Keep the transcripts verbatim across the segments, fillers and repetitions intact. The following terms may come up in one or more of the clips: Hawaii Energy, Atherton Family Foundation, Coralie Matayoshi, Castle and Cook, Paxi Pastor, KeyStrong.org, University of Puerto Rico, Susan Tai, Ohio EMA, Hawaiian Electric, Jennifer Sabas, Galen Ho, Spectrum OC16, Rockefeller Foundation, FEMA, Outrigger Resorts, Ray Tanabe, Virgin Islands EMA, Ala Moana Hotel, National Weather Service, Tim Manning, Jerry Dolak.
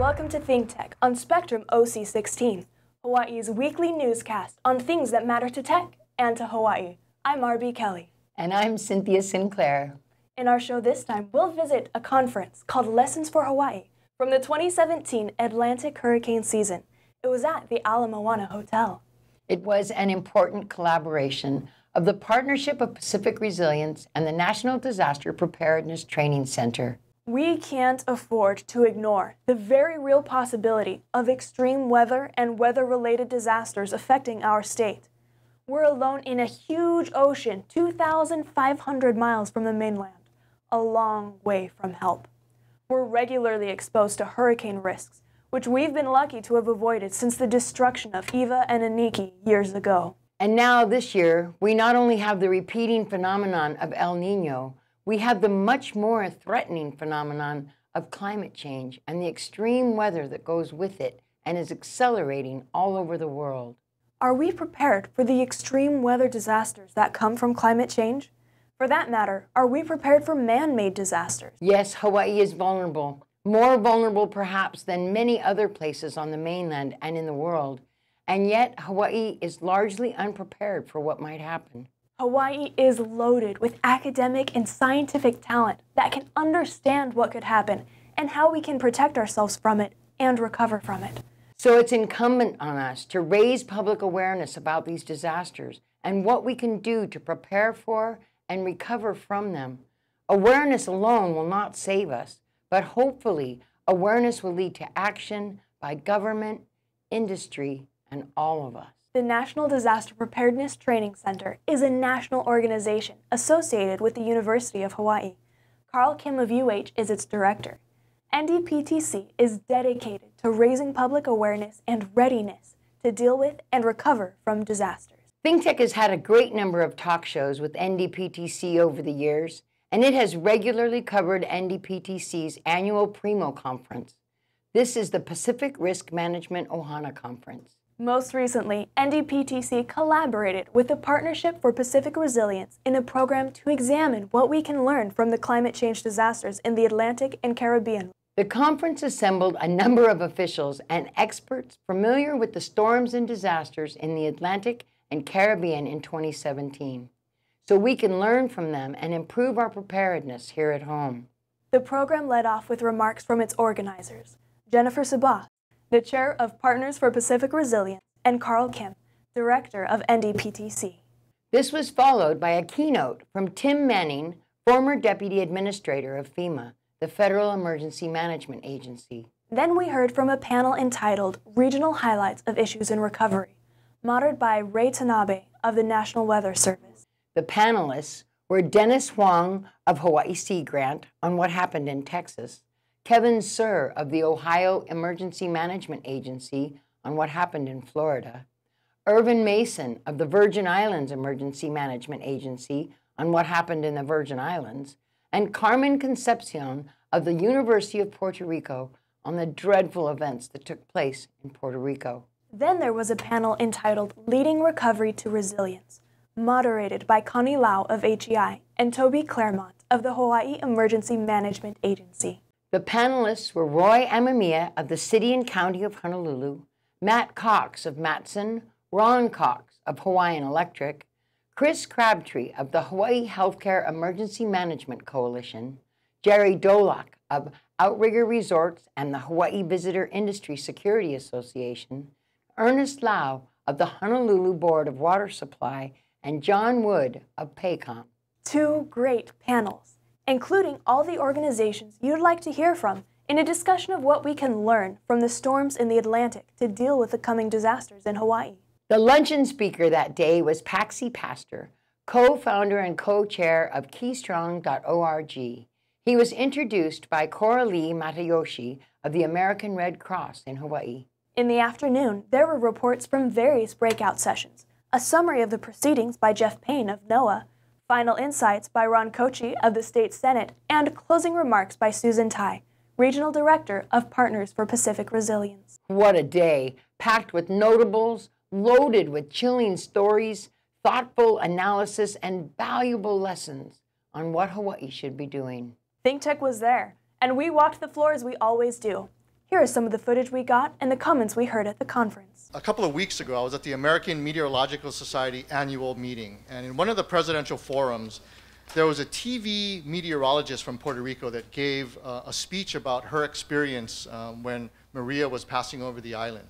Welcome to ThinkTech on Spectrum O C sixteen, Hawaii's weekly newscast on things that matter to tech and to Hawaii. I'm R B. Kelly. And I'm Cynthia Sinclair. In our show this time, we'll visit a conference called Lessons for Hawaii from the twenty seventeen Atlantic hurricane season. It was at the Ala Moana Hotel. It was an important collaboration of the Partnership for Pacific Resilience and the National Disaster Preparedness Training Center. We can't afford to ignore the very real possibility of extreme weather and weather-related disasters affecting our state. We're alone in a huge ocean, two thousand five hundred miles from the mainland, a long way from help. We're regularly exposed to hurricane risks, which we've been lucky to have avoided since the destruction of Eva and Aniki years ago. And now this year, we not only have the repeating phenomenon of El Niño, we have the much more threatening phenomenon of climate change and the extreme weather that goes with it and is accelerating all over the world. Are we prepared for the extreme weather disasters that come from climate change? For that matter, are we prepared for man-made disasters? Yes, Hawaii is vulnerable. More vulnerable perhaps than many other places on the mainland and in the world. And yet, Hawaii is largely unprepared for what might happen. Hawaii is loaded with academic and scientific talent that can understand what could happen and how we can protect ourselves from it and recover from it. So it's incumbent on us to raise public awareness about these disasters and what we can do to prepare for and recover from them. Awareness alone will not save us, but hopefully awareness will lead to action by government, industry, and all of us. The National Disaster Preparedness Training Center is a national organization associated with the University of Hawaii. Karl Kim of U H is its director. N D P T C is dedicated to raising public awareness and readiness to deal with and recover from disasters. ThinkTech has had a great number of talk shows with N D P T C over the years, and it has regularly covered N D P T C's annual PRIMO Conference. This is the Pacific Risk Management Ohana Conference. Most recently, N D P T C collaborated with the Partnership for Pacific Resilience in a program to examine what we can learn from the climate change disasters in the Atlantic and Caribbean. The conference assembled a number of officials and experts familiar with the storms and disasters in the Atlantic and Caribbean in twenty seventeen, so we can learn from them and improve our preparedness here at home. The program led off with remarks from its organizers, Jennifer Sabas, the chair of Partners for Pacific Resilience, and Karl Kim, director of N D P T C. This was followed by a keynote from Tim Manning, former deputy administrator of FEMA, the Federal Emergency Management Agency. Then we heard from a panel entitled Regional Highlights of Issues in Recovery, moderated by Ray Tanabe of the National Weather Service. The panelists were Dennis Hwang of Hawaii Sea Grant on what happened in Texas, Kevin Sur of the Ohio Emergency Management Agency on what happened in Florida, Irvin Mason of the Virgin Islands Emergency Management Agency on what happened in the Virgin Islands, and Carmen Concepcion of the University of Puerto Rico on the dreadful events that took place in Puerto Rico. Then there was a panel entitled Leading Recovery to Resilience, moderated by Connie Lau of H E I and Toby Claremont of the Hawaii Emergency Management Agency. The panelists were Roy Amemiya of the City and County of Honolulu, Matt Cox of Matson, Ron Cox of Hawaiian Electric, Chris Crabtree of the Hawaii Healthcare Emergency Management Coalition, Jerry Dolak of Outrigger Resorts and the Hawaii Visitor Industry Security Association, Ernest Lau of the Honolulu Board of Water Supply, and John Wood of PACOM. Two great panels, including all the organizations you'd like to hear from in a discussion of what we can learn from the storms in the Atlantic to deal with the coming disasters in Hawaii. The luncheon speaker that day was Paxi Pastor, co-founder and co-chair of Keystrong dot org. He was introduced by Coralie Matayoshi of the American Red Cross in Hawaii. In the afternoon, there were reports from various breakout sessions, a summary of the proceedings by Jeff Payne of NOAA, final insights by Ron Cox of the State Senate, and closing remarks by Susan Tai, Regional Director of Partners for Pacific Resilience. What a day, packed with notables, loaded with chilling stories, thoughtful analysis, and valuable lessons on what Hawaii should be doing. ThinkTech was there, and we walked the floor as we always do, Here is some of the footage we got and the comments we heard at the conference. A couple of weeks ago, I was at the American Meteorological Society annual meeting, and in one of the presidential forums, there was a T V meteorologist from Puerto Rico that gave uh, a speech about her experience um, when Maria was passing over the island.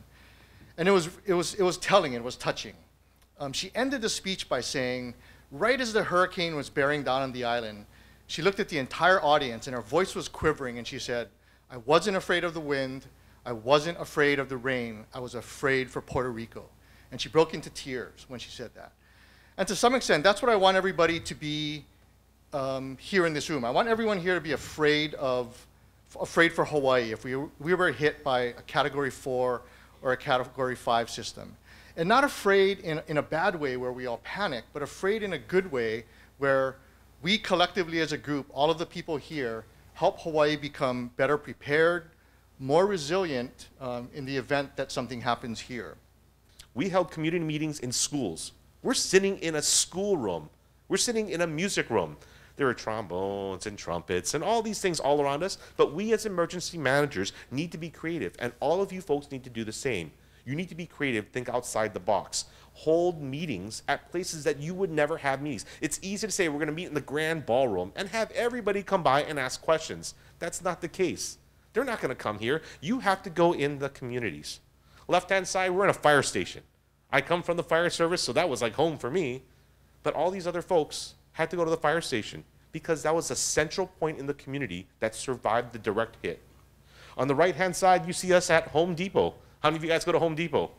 And it was, it was, it was telling, it was touching. Um, she ended the speech by saying, right as the hurricane was bearing down on the island, she looked at the entire audience and her voice was quivering and she said, I wasn't afraid of the wind, I wasn't afraid of the rain, I was afraid for Puerto Rico. And she broke into tears when she said that. And to some extent, that's what I want everybody to be Um, here in this room. I want everyone here to be afraid of, afraid for Hawaii if we, we were hit by a category four or a category five system. And not afraid in, in a bad way where we all panic, but afraid in a good way where we collectively as a group, all of the people here, help Hawaii become better prepared, more resilient um, in the event that something happens here. We held community meetings in schools. We're sitting in a schoolroom. We're sitting in a music room. There are trombones and trumpets and all these things all around us, but we as emergency managers need to be creative, and all of you folks need to do the same. You need to be creative, think outside the box. Hold meetings at places that you would never have meetings. It's easy to say we're gonna meet in the grand ballroom and have everybody come by and ask questions. That's not the case. They're not gonna come here. You have to go in the communities. Left-hand side, we're in a fire station. I come from the fire service, so that was like home for me, but all these other folks had to go to the fire station, because that was a central point in the community that survived the direct hit. On the right-hand side, you see us at Home Depot. How many of you guys go to Home Depot?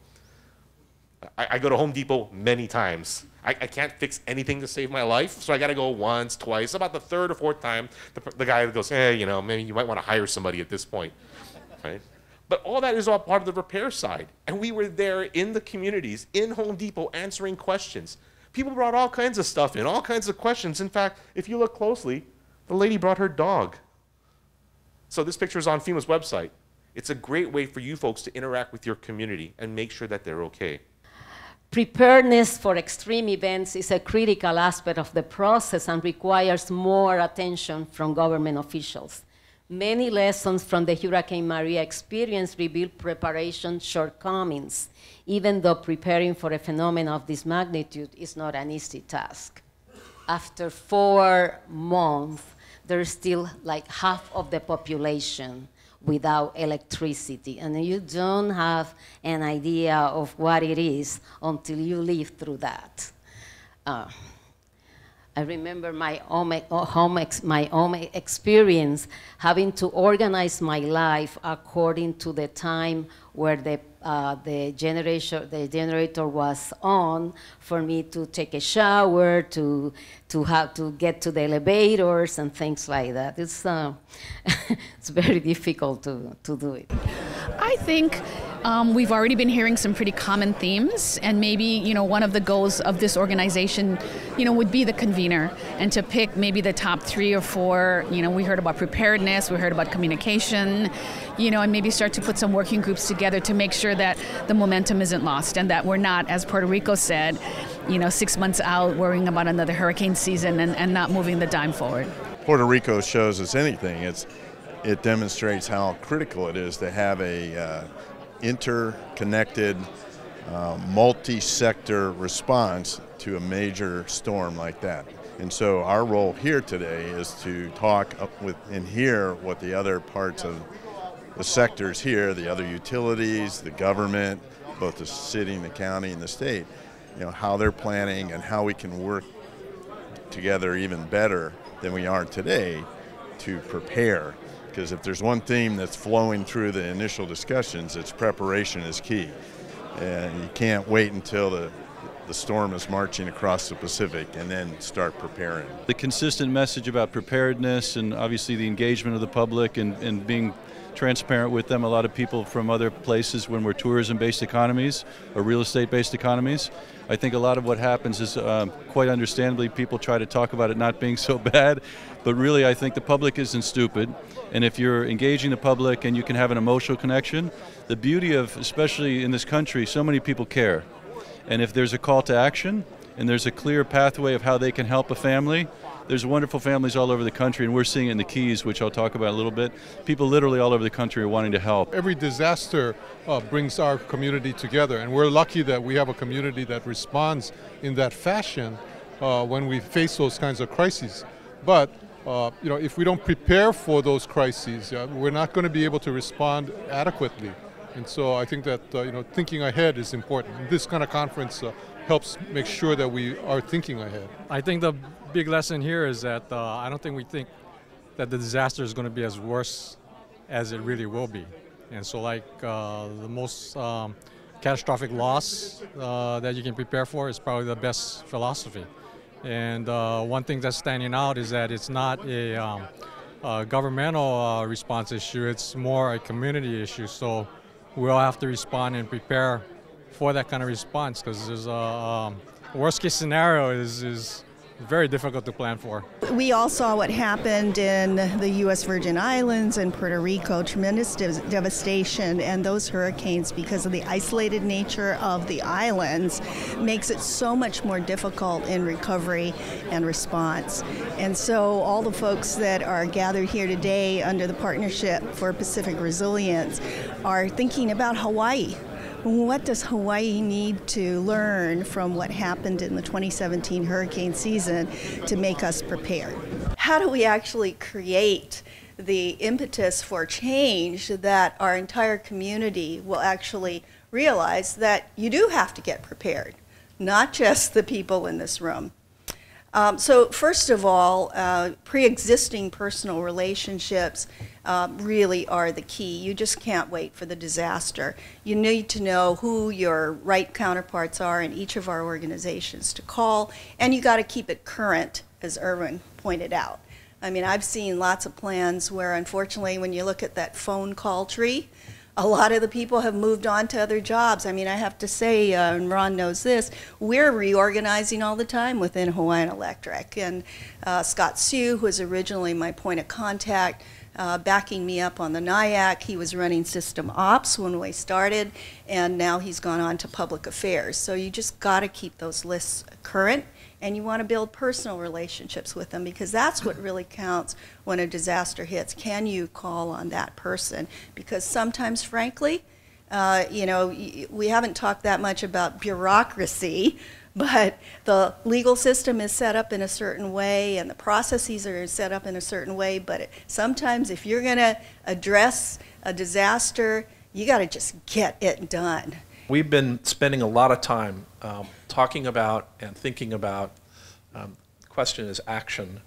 I, I go to Home Depot many times. I, I can't fix anything to save my life, so I gotta go once, twice. About the third or fourth time, the, the guy goes, hey, you know, maybe you might wanna hire somebody at this point, right? But all that is all part of the repair side. And we were there in the communities, in Home Depot, answering questions. People brought all kinds of stuff in, all kinds of questions. In fact, if you look closely, the lady brought her dog. So this picture is on FEMA's website. It's a great way for you folks to interact with your community and make sure that they're okay. Preparedness for extreme events is a critical aspect of the process and requires more attention from government officials. Many lessons from the Hurricane Maria experience reveal preparation shortcomings, even though preparing for a phenomenon of this magnitude is not an easy task. After four months, there's still like half of the population without electricity, and you don't have an idea of what it is until you live through that. Uh, I remember my own, home ex, my own experience having to organize my life according to the time where the, uh, the, generator, the generator was on, for me to take a shower, to, to, have to get to the elevators and things like that. It's, uh, it's very difficult to, to do it. I think um, we've already been hearing some pretty common themes, and maybe, you know, one of the goals of this organization, you know, would be the convener, and to pick maybe the top three or four. You know, we heard about preparedness, we heard about communication, you know, and maybe start to put some working groups together to make sure that the momentum isn't lost, and that we're not, as Puerto Rico said, you know, six months out worrying about another hurricane season and, and not moving the dime forward. Puerto Rico shows us anything. It's It demonstrates how critical it is to have a uh, interconnected, uh, multi-sector response to a major storm like that. And so our role here today is to talk up with and hear what the other parts of the sectors here, the other utilities, the government, both the city and the county and the state, you know, how they're planning and how we can work together even better than we are today to prepare. Because if there's one theme that's flowing through the initial discussions, it's preparation is key. And you can't wait until the, the storm is marching across the Pacific and then start preparing. The consistent message about preparedness and obviously the engagement of the public and, and being transparent with them. A lot of people from other places, when we're tourism-based economies or real estate-based economies, I think a lot of what happens is um, quite understandably people try to talk about it not being so bad, but really I think the public isn't stupid, and if you're engaging the public and you can have an emotional connection, the beauty of, especially in this country, so many people care, and if there's a call to action and there's a clear pathway of how they can help a family, There's wonderful families all over the country, and we're seeing in the Keys, which I'll talk about in a little bit, people literally all over the country are wanting to help. Every disaster uh, brings our community together, and we're lucky that we have a community that responds in that fashion uh, when we face those kinds of crises. But Uh, you know, if we don't prepare for those crises, uh, we're not going to be able to respond adequately. And so I think that, uh, you know, thinking ahead is important. And this kind of conference uh, helps make sure that we are thinking ahead. I think the big lesson here is that uh, I don't think we think that the disaster is going to be as worse as it really will be. And so like uh, the most um, catastrophic loss uh, that you can prepare for is probably the best philosophy. And uh, one thing that's standing out is that it's not a, um, a governmental uh, response issue, it's more a community issue. So we all have to respond and prepare for that kind of response, because there's a um, worst case scenario is, is very difficult to plan for. We all saw what happened in the U S Virgin Islands and Puerto Rico, tremendous dev devastation, and those hurricanes, because of the isolated nature of the islands, makes it so much more difficult in recovery and response. And so all the folks that are gathered here today under the Partnership for Pacific Resilience are thinking about Hawaii. What does Hawaii need to learn from what happened in the twenty seventeen hurricane season to make us prepared? How do we actually create the impetus for change that our entire community will actually realize that you do have to get prepared, not just the people in this room? Um, so first of all, uh, pre-existing personal relationships uh, really are the key. You just can't wait for the disaster. You need to know who your right counterparts are in each of our organizations to call, and you got to keep it current, as Irvin pointed out. I mean, I've seen lots of plans where, unfortunately, when you look at that phone call tree, a lot of the people have moved on to other jobs. I mean, I have to say, uh, and Ron knows this, we're reorganizing all the time within Hawaiian Electric. And uh, Scott Sue, who was originally my point of contact, uh, backing me up on the N I A C, he was running system ops when we started, and now he's gone on to public affairs. So you just got to keep those lists current, and you want to build personal relationships with them, because that's what really counts when a disaster hits. Can you call on that person? Because sometimes, frankly, uh, you know, we haven't talked that much about bureaucracy, but the legal system is set up in a certain way and the processes are set up in a certain way, but it, sometimes if you're going to address a disaster, you got to just get it done. We've been spending a lot of time um, talking about and thinking about, um, the question is action,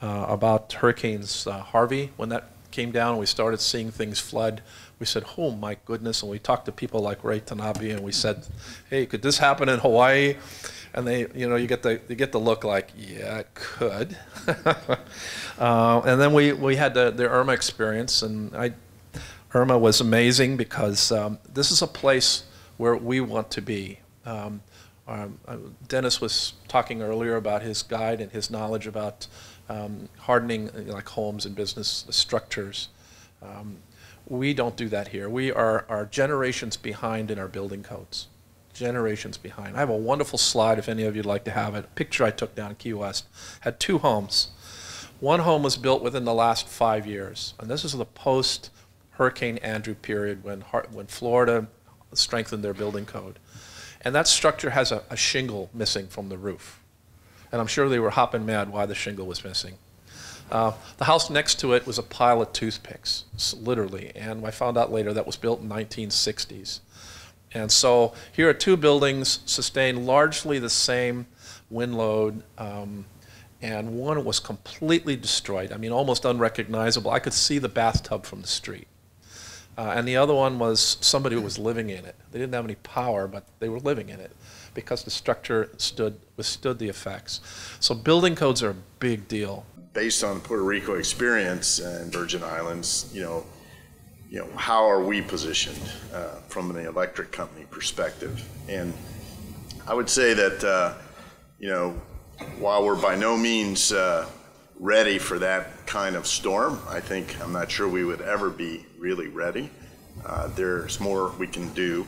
uh, about hurricanes uh, Harvey. When that came down and we started seeing things flood, we said, oh my goodness, and we talked to people like Ray Tanabe and we said, hey, could this happen in Hawaii? And they, you know, you get the, you get the look like, yeah, it could. uh, and then we, we had the, the Irma experience, and I, Irma was amazing, because um, this is a place where we want to be. Um, um, Dennis was talking earlier about his guide and his knowledge about um, hardening, you know, like homes and business structures. Um, we don't do that here. We are, are generations behind in our building codes. Generations behind. I have a wonderful slide, if any of you'd like to have it. A picture I took down in Key West. Had two homes. One home was built within the last five years. And this is the post-Hurricane Andrew period, when, when Florida strengthen their building code. And that structure has a, a shingle missing from the roof. And I'm sure they were hopping mad why the shingle was missing. Uh, the house next to it was a pile of toothpicks, literally. And I found out later that was built in the nineteen sixties. And so here are two buildings sustained largely the same wind load, um, and one was completely destroyed. I mean, almost unrecognizable. I could see the bathtub from the street. Uh, and the other one was somebody who was living in it. They didn't have any power, but they were living in it because the structure stood, withstood the effects. So building codes are a big deal. Based on the Puerto Rico experience and Virgin Islands, you know, you know, how are we positioned uh, from an electric company perspective? And I would say that, uh, you know, while we're by no means uh, ready for that kind of storm, I think, I'm not sure we would ever be really ready. Uh, there's more we can do.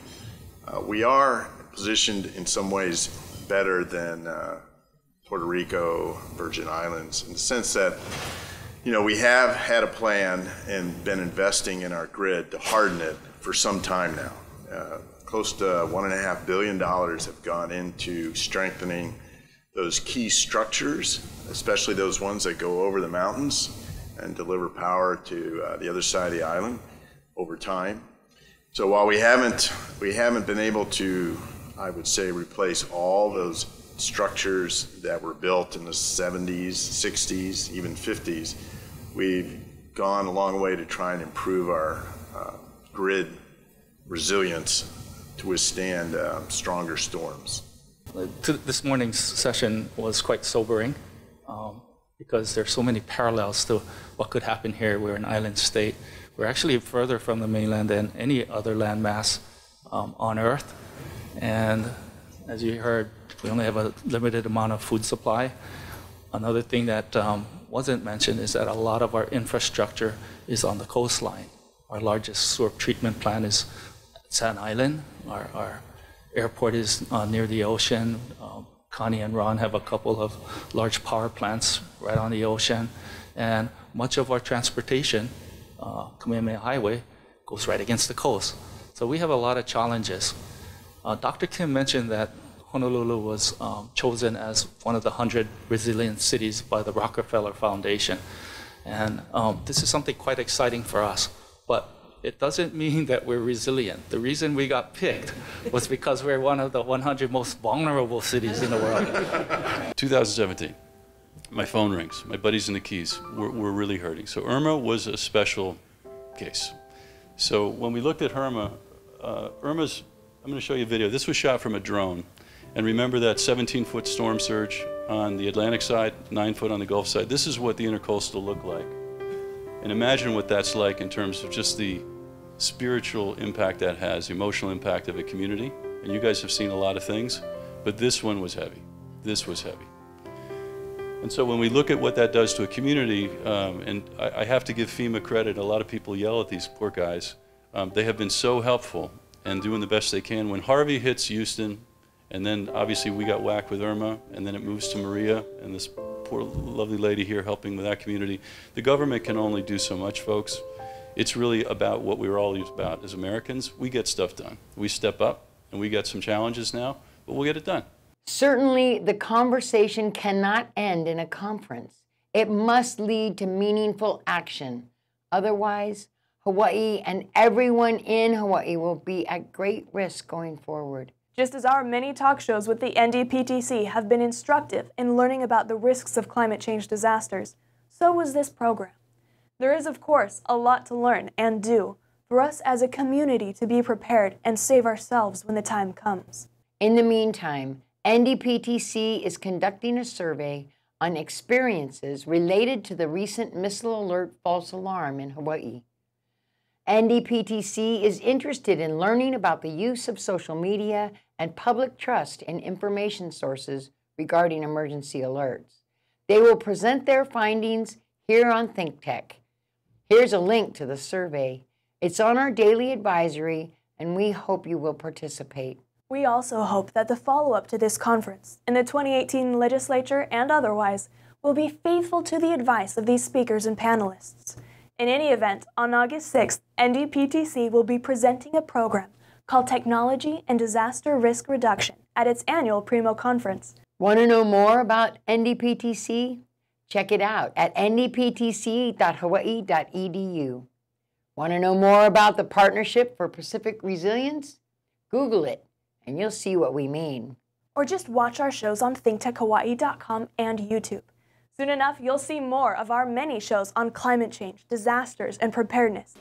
Uh, we are positioned in some ways better than uh, Puerto Rico, Virgin Islands, in the sense that, you know, we have had a plan and been investing in our grid to harden it for some time now. Uh, close to one and a half billion dollars have gone into strengthening those key structures, especially those ones that go over the mountains and deliver power to uh, the other side of the island over time. So while we haven't, we haven't been able to, I would say, replace all those structures that were built in the seventies, sixties, even fifties, we've gone a long way to try and improve our uh, grid resilience to withstand uh, stronger storms. This morning's session was quite sobering um, because there's so many parallels to what could happen here. We're an island state. We're actually further from the mainland than any other landmass um, on Earth. And as you heard, we only have a limited amount of food supply. Another thing that um, wasn't mentioned is that a lot of our infrastructure is on the coastline. Our largest sewer treatment plant is San Island. Our, our airport is uh, near the ocean. Um, Connie and Ron have a couple of large power plants right on the ocean. And much of our transportation, uh, Kamehameha Highway, goes right against the coast. So we have a lot of challenges. Uh, Doctor Kim mentioned that Honolulu was um, chosen as one of the one hundred resilient cities by the Rockefeller Foundation. And um, this is something quite exciting for us, but it doesn't mean that we're resilient. The reason we got picked was because we're one of the one hundred most vulnerable cities in the world. two thousand seventeen, my phone rings. My buddies in the Keys were, were really hurting. So Irma was a special case. So when we looked at Irma, uh, Irma's, I'm going to show you a video. This was shot from a drone. And remember that seventeen foot storm surge on the Atlantic side, nine foot on the Gulf side. This is what the intercoastal looked like. And imagine what that's like in terms of just the spiritual impact that has, the emotional impact of a community. And you guys have seen a lot of things, but this one was heavy. This was heavy. And so when we look at what that does to a community, um, and I, I have to give FEMA credit, a lot of people yell at these poor guys. Um, they have been so helpful and doing the best they can. When Harvey hits Houston, and then obviously we got whacked with Irma, and then it moves to Maria, and this poor lovely lady here helping with that community. The government can only do so much, folks. It's really about what we're all about as Americans. We get stuff done. We step up, and we got some challenges now, but we'll get it done. Certainly, the conversation cannot end in a conference. It must lead to meaningful action. Otherwise, Hawaii and everyone in Hawaii will be at great risk going forward. Just as our many talk shows with the N D P T C have been instructive in learning about the risks of climate change disasters, so was this program. There is, of course, a lot to learn and do for us as a community to be prepared and save ourselves when the time comes. In the meantime, N D P T C is conducting a survey on experiences related to the recent missile alert false alarm in Hawaii. N D P T C is interested in learning about the use of social media and public trust in information sources regarding emergency alerts. They will present their findings here on ThinkTech. Here's a link to the survey. It's on our daily advisory, and we hope you will participate. We also hope that the follow-up to this conference in the twenty eighteen legislature and otherwise will be faithful to the advice of these speakers and panelists. In any event, on August sixth, N D P T C will be presenting a program called Technology and Disaster Risk Reduction at its annual PRIMO Conference. Want to know more about N D P T C? Check it out at N D P T C dot hawaii dot E D U. Want to know more about the Partnership for Pacific Resilience? Google it, and you'll see what we mean. Or just watch our shows on think tech hawaii dot com and YouTube. Soon enough, you'll see more of our many shows on climate change, disasters, and preparedness.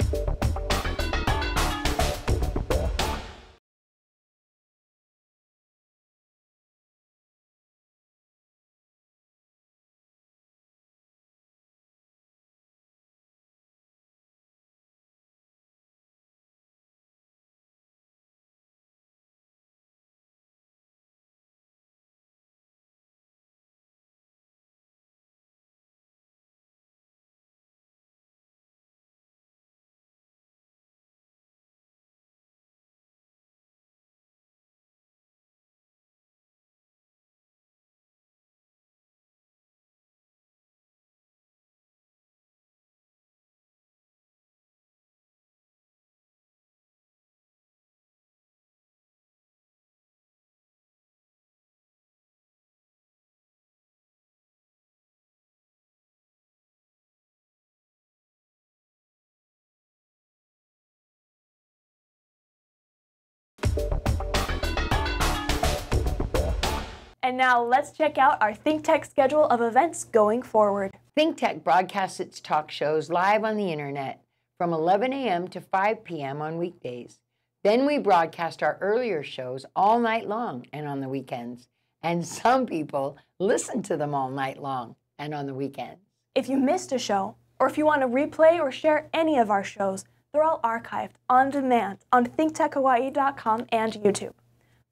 And now let's check out our ThinkTech schedule of events going forward. ThinkTech broadcasts its talk shows live on the internet from eleven a m to five p m on weekdays. Then we broadcast our earlier shows all night long and on the weekends. And some people listen to them all night long and on the weekends. If you missed a show, or if you want to replay or share any of our shows, they're all archived on demand on think tech hawaii dot com and YouTube.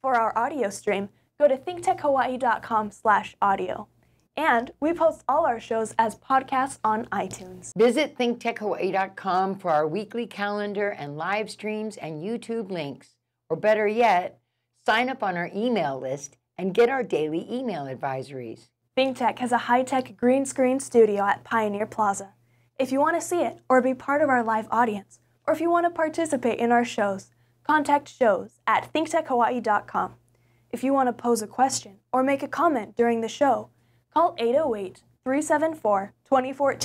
For our audio stream, go to think tech hawaii dot com slash audio. And we post all our shows as podcasts on iTunes. Visit think tech hawaii dot com for our weekly calendar and live streams and YouTube links. Or better yet, sign up on our email list and get our daily email advisories. ThinkTech has a high-tech green screen studio at Pioneer Plaza. If you want to see it or be part of our live audience, or if you want to participate in our shows, contact shows at think tech hawaii dot com. If you want to pose a question or make a comment during the show, call eight oh eight, three seven four, two oh one four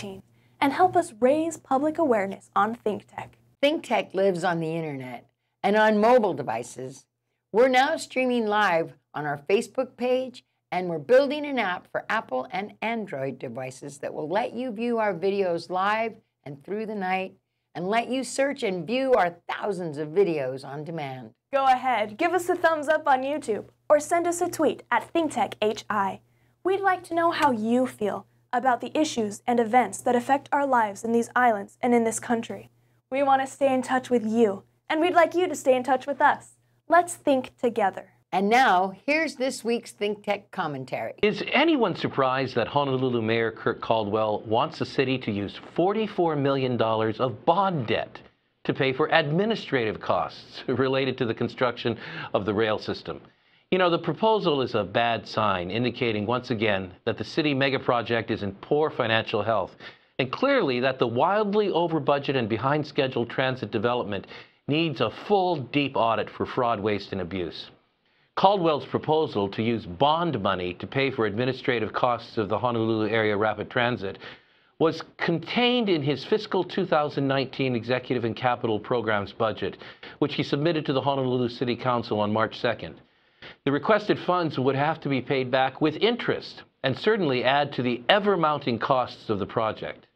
and help us raise public awareness on ThinkTech. ThinkTech lives on the internet and on mobile devices. We're now streaming live on our Facebook page, and we're building an app for Apple and Android devices that will let you view our videos live and through the night, and let you search and view our thousands of videos on demand. Go ahead, give us a thumbs up on YouTube, or send us a tweet at ThinkTech H I. We'd like to know how you feel about the issues and events that affect our lives in these islands and in this country. We want to stay in touch with you, and we'd like you to stay in touch with us. Let's think together. And now, here's this week's ThinkTech commentary. Is anyone surprised that Honolulu Mayor Kirk Caldwell wants the city to use forty-four million dollars of bond debt to pay for administrative costs related to the construction of the rail system? You know, the proposal is a bad sign, indicating once again that the city megaproject is in poor financial health, and clearly that the wildly over budget and behind schedule transit development needs a full, deep audit for fraud, waste, and abuse. Caldwell's proposal to use bond money to pay for administrative costs of the Honolulu Area Rapid Transit was contained in his fiscal two thousand nineteen Executive and Capital Programs budget, which he submitted to the Honolulu City Council on March second. The requested funds would have to be paid back with interest and certainly add to the ever-mounting costs of the project.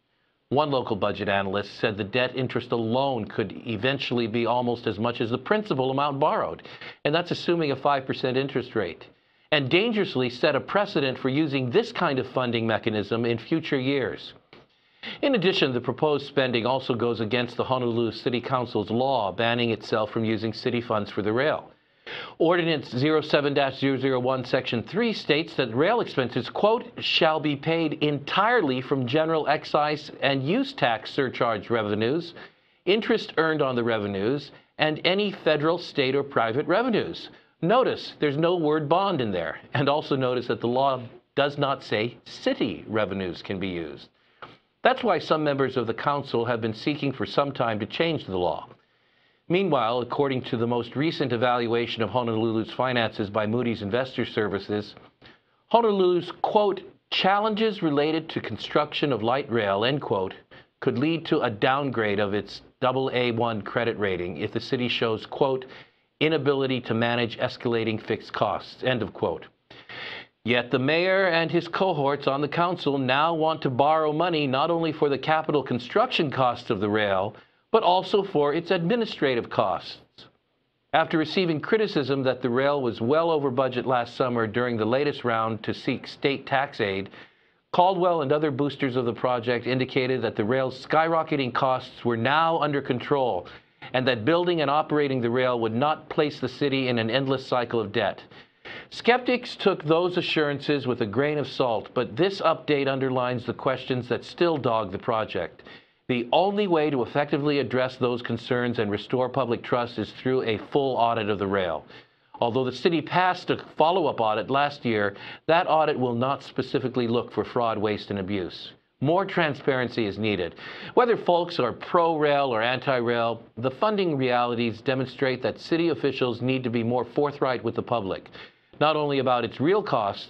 One local budget analyst said the debt interest alone could eventually be almost as much as the principal amount borrowed, and that's assuming a five percent interest rate, and dangerously set a precedent for using this kind of funding mechanism in future years. In addition, the proposed spending also goes against the Honolulu City Council's law banning itself from using city funds for the rail. Ordinance zero seven dash zero zero one Section three states that rail expenses, quote, shall be paid entirely from general excise and use tax surcharge revenues, interest earned on the revenues, and any federal, state, or private revenues. Notice there's no word bond in there, and also notice that the law does not say city revenues can be used. That's why some members of the council have been seeking for some time to change the law. Meanwhile, according to the most recent evaluation of Honolulu's finances by Moody's Investor Services, Honolulu's, quote, challenges related to construction of light rail, end quote, could lead to a downgrade of its double A one credit rating if the city shows, quote, inability to manage escalating fixed costs, end of quote. Yet the mayor and his cohorts on the council now want to borrow money not only for the capital construction costs of the rail, but also for its administrative costs. After receiving criticism that the rail was well over budget last summer during the latest round to seek state tax aid, Caldwell and other boosters of the project indicated that the rail's skyrocketing costs were now under control, and that building and operating the rail would not place the city in an endless cycle of debt. Skeptics took those assurances with a grain of salt, but this update underlines the questions that still dog the project. The only way to effectively address those concerns and restore public trust is through a full audit of the rail. Although the city passed a follow-up audit last year, that audit will not specifically look for fraud, waste, and abuse. More transparency is needed. Whether folks are pro-rail or anti-rail, the funding realities demonstrate that city officials need to be more forthright with the public, not only about its real costs,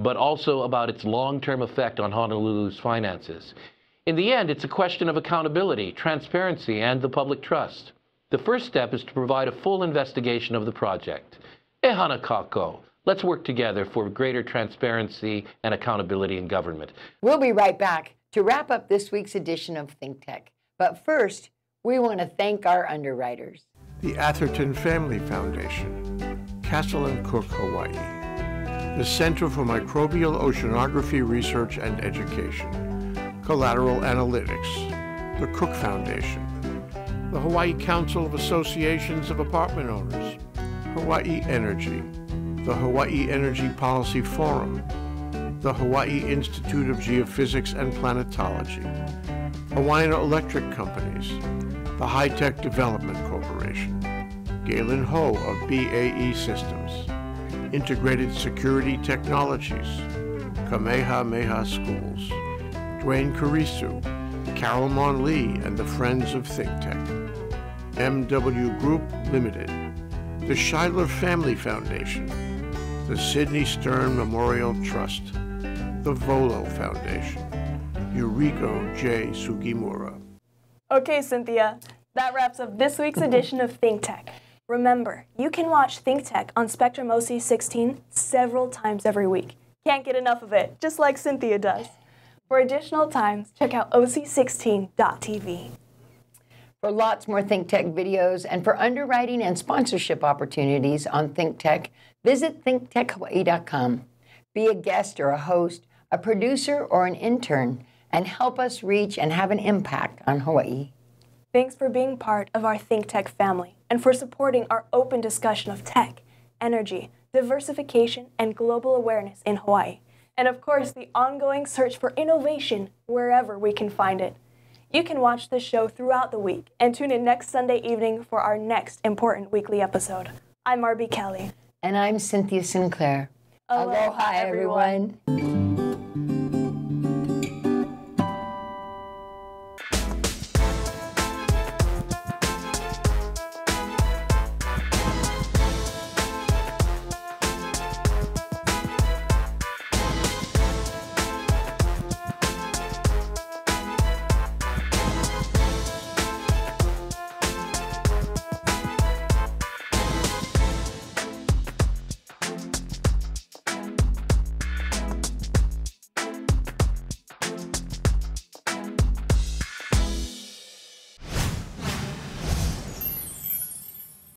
but also about its long-term effect on Honolulu's finances. In the end, it's a question of accountability, transparency, and the public trust. The first step is to provide a full investigation of the project. E hana kako, Let's work together for greater transparency and accountability in government. We'll be right back to wrap up this week's edition of ThinkTech. But first, we want to thank our underwriters. The Atherton Family Foundation, Castle and Cook, Hawaii, the Center for Microbial Oceanography Research and Education, Collateral Analytics, the Cook Foundation, the Hawaii Council of Associations of Apartment Owners, Hawaii Energy, the Hawaii Energy Policy Forum, the Hawaii Institute of Geophysics and Planetology, Hawaiian Electric Companies, the High-Tech Development Corporation, Galen Ho of B A E Systems, Integrated Security Technologies, Kamehameha Schools, Dwayne Carisu, Carol Mon Lee and the Friends of ThinkTech, M W Group Limited, the Schuyler Family Foundation, the Sidney Stern Memorial Trust, the Volo Foundation, Yuriko J. Sugimura. Okay, Cynthia, that wraps up this week's edition of ThinkTech. Remember, you can watch ThinkTech on Spectrum O C sixteen several times every week. Can't get enough of it, just like Cynthia does. For additional times, check out O C sixteen dot T V. For lots more ThinkTech videos and for underwriting and sponsorship opportunities on ThinkTech, visit thinktech hawaii dot com. Be a guest or a host, a producer or an intern, and help us reach and have an impact on Hawaii. Thanks for being part of our ThinkTech family and for supporting our open discussion of tech, energy, diversification, and global awareness in Hawaii. And of course, the ongoing search for innovation wherever we can find it. You can watch this show throughout the week and tune in next Sunday evening for our next important weekly episode. I'm R B Kelly. And I'm Cynthia Sinclair. Aloha, Aloha everyone. everyone.